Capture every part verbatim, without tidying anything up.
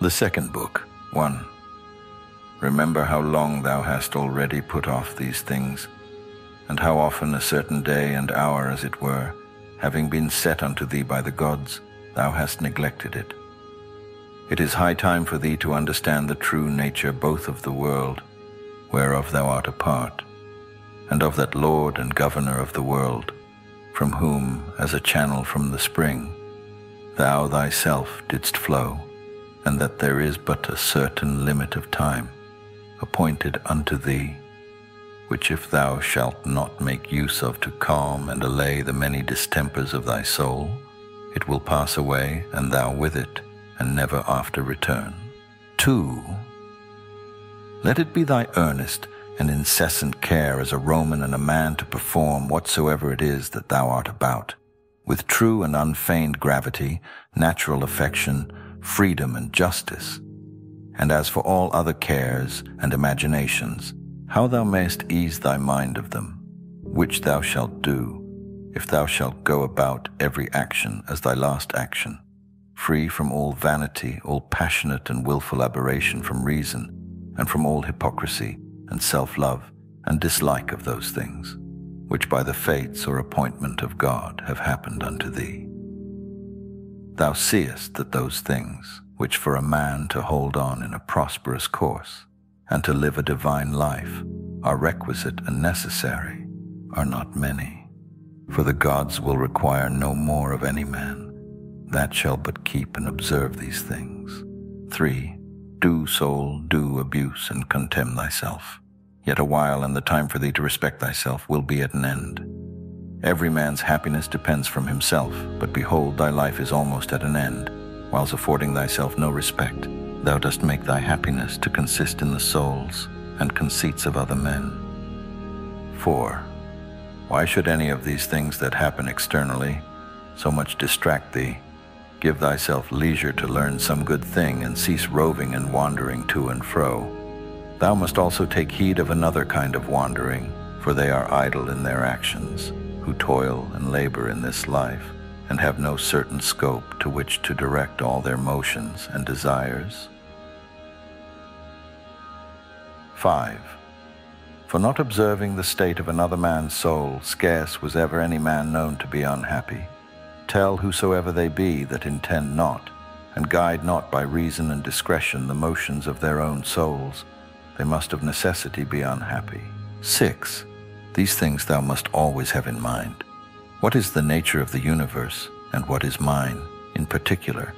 The second book, one. Remember how long thou hast already put off these things, and how often a certain day and hour, as it were, having been set unto thee by the gods, thou hast neglected it. It is high time for thee to understand the true nature both of the world, whereof thou art a part, and of that Lord and Governor of the world, from whom, as a channel from the spring, thou thyself didst flow, and that there is but a certain limit of time appointed unto thee, which if thou shalt not make use of to calm and allay the many distempers of thy soul, it will pass away, and thou with it, and never after return. Two. Let it be thy earnest and incessant care as a Roman and a man to perform whatsoever it is that thou art about, with true and unfeigned gravity, natural affection, freedom and justice, and as for all other cares and imaginations, how thou mayest ease thy mind of them, which thou shalt do, if thou shalt go about every action as thy last action, free from all vanity, all passionate and wilful aberration from reason, and from all hypocrisy, and self-love, and dislike of those things, which by the fates or appointment of God have happened unto thee. Thou seest that those things, which for a man to hold on in a prosperous course, and to live a divine life, are requisite and necessary, are not many. For the gods will require no more of any man, that shall but keep and observe these things. Three. Do, soul, do abuse and contemn thyself. Yet a while, and the time for thee to respect thyself will be at an end. Every man's happiness depends from himself, but behold, thy life is almost at an end. Whilst affording thyself no respect, thou dost make thy happiness to consist in the souls and conceits of other men. Four. Why should any of these things that happen externally so much distract thee? Give thyself leisure to learn some good thing, and cease roving and wandering to and fro. Thou must also take heed of another kind of wandering, for they are idle in their actions, who toil and labor in this life, and have no certain scope to which to direct all their motions and desires. Five. For not observing the state of another man's soul, scarce was ever any man known to be unhappy. Tell whosoever they be that intend not, and guide not by reason and discretion the motions of their own souls, they must of necessity be unhappy. Six. These things thou must always have in mind. What is the nature of the universe, and what is mine, in particular?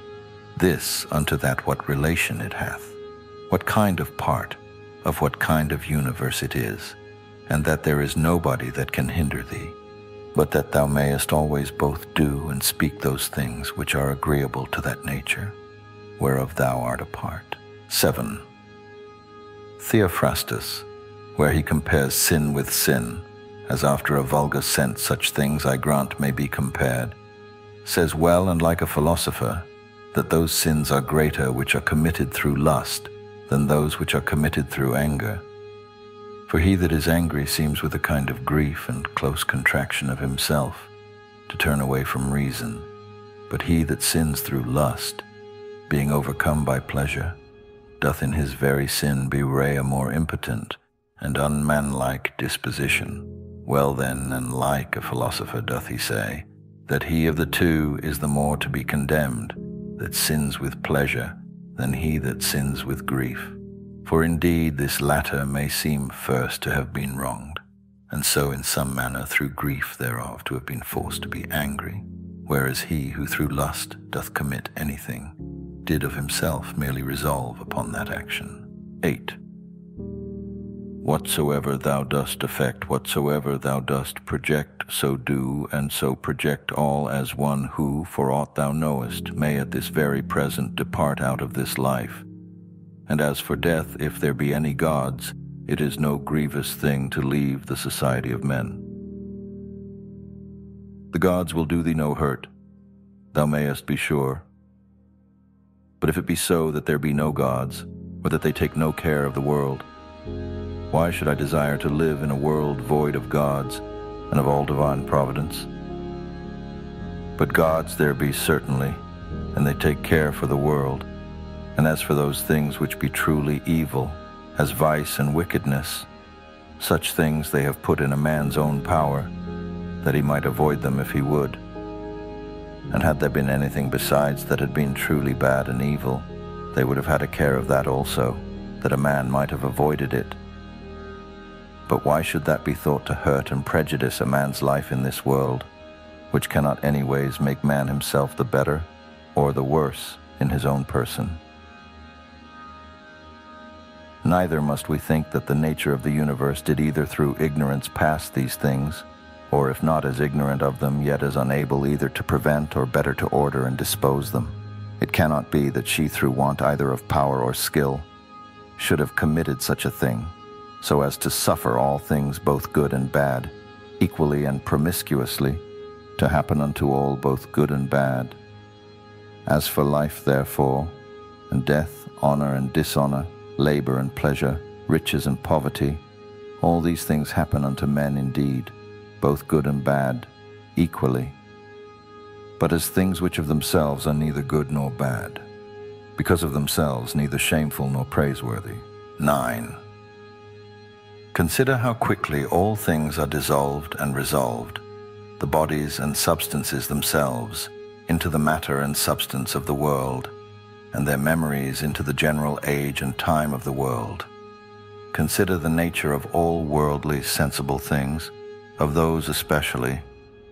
This unto that what relation it hath, what kind of part, of what kind of universe it is, and that there is nobody that can hinder thee, but that thou mayest always both do and speak those things which are agreeable to that nature, whereof thou art a part. Seven. Theophrastus, where he compares sin with sin, as after a vulgar sense such things, I grant, may be compared, says well and like a philosopher, that those sins are greater which are committed through lust than those which are committed through anger. For he that is angry seems with a kind of grief and close contraction of himself to turn away from reason, but he that sins through lust, being overcome by pleasure, doth in his very sin bewray a more impotent and unmanlike disposition. Well then, and like a philosopher doth he say, that he of the two is the more to be condemned, that sins with pleasure, than he that sins with grief. For indeed this latter may seem first to have been wronged, and so in some manner through grief thereof to have been forced to be angry, whereas he who through lust doth commit anything, did of himself merely resolve upon that action. Eight. Whatsoever thou dost affect, whatsoever thou dost project, so do, and so project all as one who, for aught thou knowest, may at this very present depart out of this life. And as for death, if there be any gods, it is no grievous thing to leave the society of men. The gods will do thee no hurt, thou mayest be sure. But if it be so that there be no gods, or that they take no care of the world, why should I desire to live in a world void of gods and of all divine providence? But gods there be certainly, and they take care for the world, And as for those things which be truly evil, as vice and wickedness, such things they have put in a man's own power, that he might avoid them if he would. And had there been anything besides that had been truly bad and evil, they would have had a care of that also, that a man might have avoided it. But why should that be thought to hurt and prejudice a man's life in this world, which cannot anyways make man himself the better or the worse in his own person? Neither must we think that the nature of the universe did either through ignorance pass these things, or if not as ignorant of them, yet as unable either to prevent or better to order and dispose them. It cannot be that she through want either of power or skill should have committed such a thing, so as to suffer all things both good and bad, equally and promiscuously, to happen unto all both good and bad. As for life, therefore, and death, honor and dishonor, labor and pleasure, riches and poverty, all these things happen unto men indeed, both good and bad, equally, but as things which of themselves are neither good nor bad, because of themselves neither shameful nor praiseworthy. nine. Consider how quickly all things are dissolved and resolved, the bodies and substances themselves, into the matter and substance of the world, and their memories into the general age and time of the world. Consider the nature of all worldly sensible things, of those especially,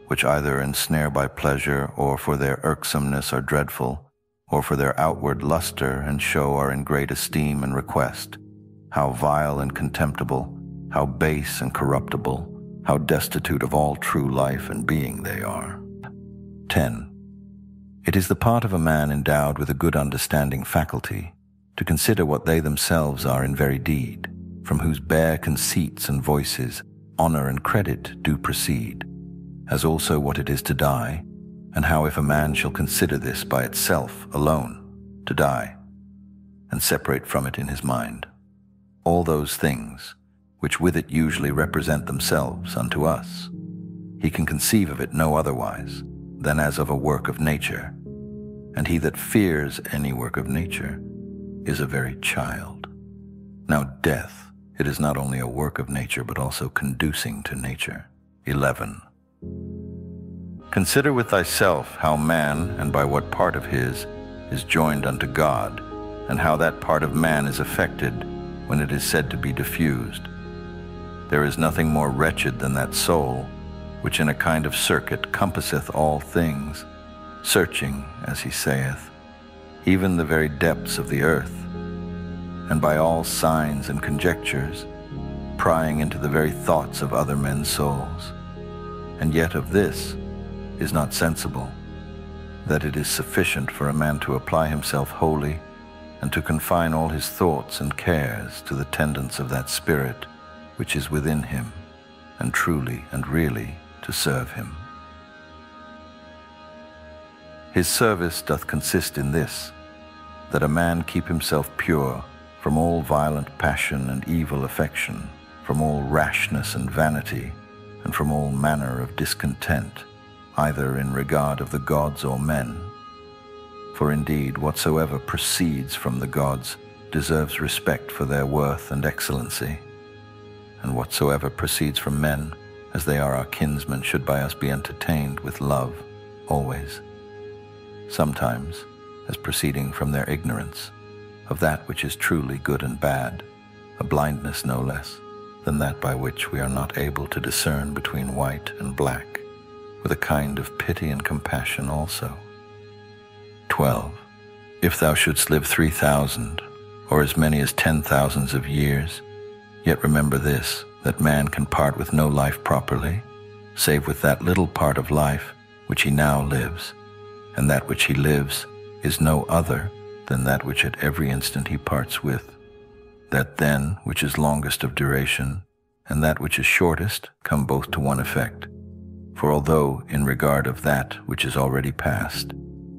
which either ensnare by pleasure, or for their irksomeness are dreadful, or for their outward luster and show are in great esteem and request, how vile and contemptible, how base and corruptible, how destitute of all true life and being they are. ten. It is the part of a man endowed with a good understanding faculty to consider what they themselves are in very deed, from whose bare conceits and voices honor and credit do proceed, as also what it is to die, and how if a man shall consider this by itself alone, to die, and separate from it in his mind, all those things which with it usually represent themselves unto us, he can conceive of it no otherwise than as of a work of nature, and he that fears any work of nature is a very child. Now death, it is not only a work of nature, but also conducing to nature. eleven. Consider with thyself how man, and by what part of his, is joined unto God, and how that part of man is affected when it is said to be diffused. There is nothing more wretched than that soul, which in a kind of circuit compasseth all things, searching, as he saith, even the very depths of the earth, and by all signs and conjectures, prying into the very thoughts of other men's souls, and yet of this is not sensible, that it is sufficient for a man to apply himself wholly, and to confine all his thoughts and cares to the tendance of that spirit which is within him, and truly and really to serve him. His service doth consist in this, that a man keep himself pure from all violent passion and evil affection, from all rashness and vanity, and from all manner of discontent, either in regard of the gods or men. For indeed, whatsoever proceeds from the gods deserves respect for their worth and excellency, and whatsoever proceeds from men, as they are our kinsmen, should by us be entertained with love always, sometimes as proceeding from their ignorance of that which is truly good and bad, a blindness no less than that by which we are not able to discern between white and black, with a kind of pity and compassion also. twelve. If thou shouldst live three thousand, or as many as ten thousands of years, yet remember this, that man can part with no life properly, save with that little part of life which he now lives, and that which he lives is no other than that which at every instant he parts with. That then which is longest of duration, and that which is shortest, come both to one effect. For although, in regard of that which is already past,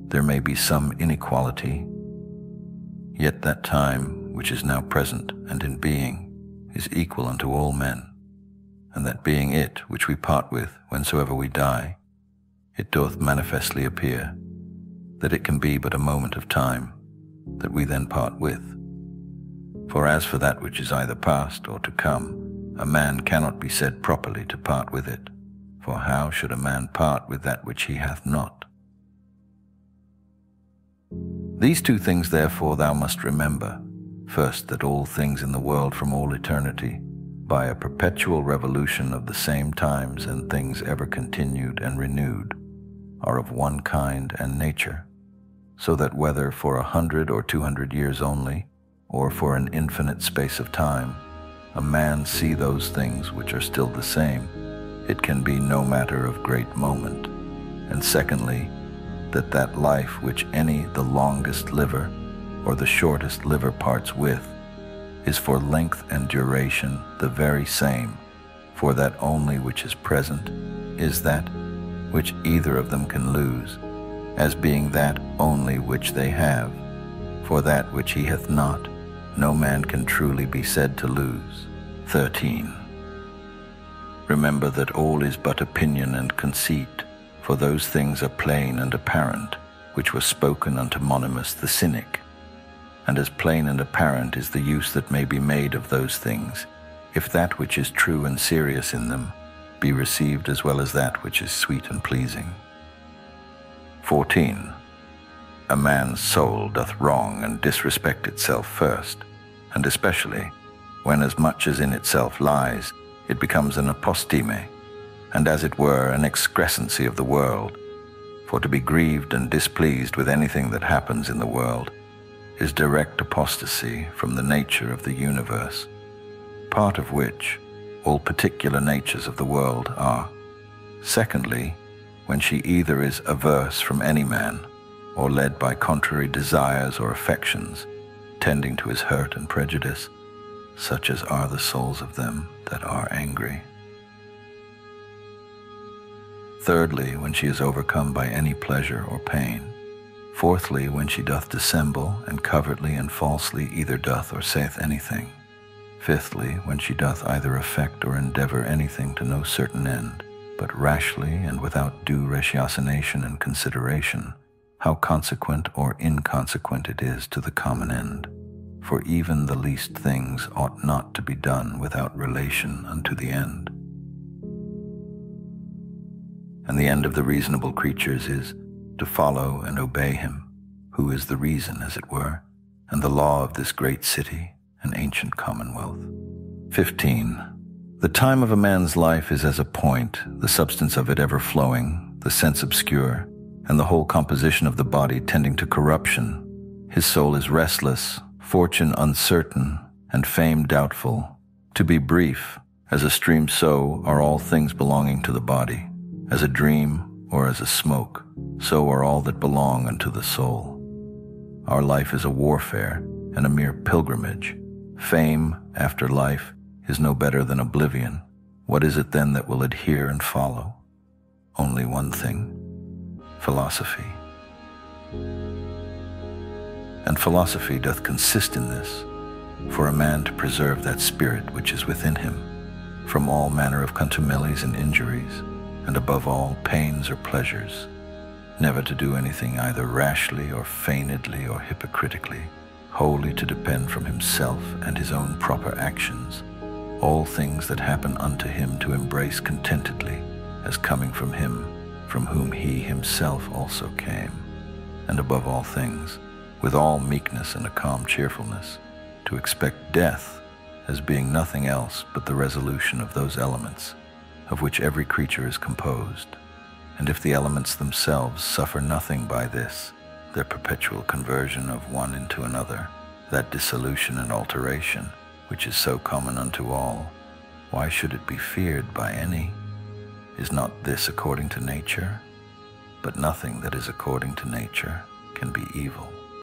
there may be some inequality, yet that time which is now present and in being is equal unto all men, and that being it which we part with whensoever we die, it doth manifestly appear that it can be but a moment of time, that we then part with. For as for that which is either past or to come, a man cannot be said properly to part with it. For how should a man part with that which he hath not? These two things therefore thou must remember. First, that all things in the world from all eternity, by a perpetual revolution of the same times and things ever continued and renewed, are of one kind and nature, so that whether for a hundred or two hundred years only, or for an infinite space of time, a man see those things which are still the same, it can be no matter of great moment. And secondly, that that life which any the longest liver or the shortest liver parts with, is for length and duration the very same, for that only which is present is that which either of them can lose, as being that only which they have, for that which he hath not, no man can truly be said to lose. thirteen. Remember that all is but opinion and conceit, for those things are plain and apparent, which were spoken unto Monimus the Cynic. And as plain and apparent is the use that may be made of those things, if that which is true and serious in them be received as well as that which is sweet and pleasing. fourteen. A man's soul doth wrong and disrespect itself first, and especially when as much as in itself lies, it becomes an aposteme, and as it were an excrescency of the world. For to be grieved and displeased with anything that happens in the world is direct apostasy from the nature of the universe, part of which all particular natures of the world are. Secondly, when she either is averse from any man, or led by contrary desires or affections, tending to his hurt and prejudice, such as are the souls of them that are angry. Thirdly, when she is overcome by any pleasure or pain. Fourthly, when she doth dissemble, and covertly and falsely either doth or saith anything. Fifthly, when she doth either affect or endeavour anything to no certain end, but rashly and without due ratiocination and consideration, how consequent or inconsequent it is to the common end. For even the least things ought not to be done without relation unto the end. And the end of the reasonable creatures is to follow and obey him, who is the reason, as it were, and the law of this great city and ancient commonwealth. fifteen. The time of a man's life is as a point, the substance of it ever flowing, the sense obscure, and the whole composition of the body tending to corruption. His soul is restless, fortune uncertain, and fame doubtful. To be brief, as a stream so are all things belonging to the body, as a dream or as a smoke, so are all that belong unto the soul. Our life is a warfare and a mere pilgrimage. Fame, after life, is no better than oblivion. What is it then that will adhere and follow? Only one thing, philosophy. And philosophy doth consist in this, for a man to preserve that spirit which is within him, from all manner of contumelies and injuries, and above all pains or pleasures, never to do anything either rashly or feignedly or hypocritically, wholly to depend from himself and his own proper actions, all things that happen unto him to embrace contentedly, as coming from him, from whom he himself also came, and above all things, with all meekness and a calm cheerfulness, to expect death as being nothing else but the resolution of those elements, of which every creature is composed, and if the elements themselves suffer nothing by this, their perpetual conversion of one into another, that dissolution and alteration, which is so common unto all, why should it be feared by any? Is not this according to nature? But nothing that is according to nature can be evil.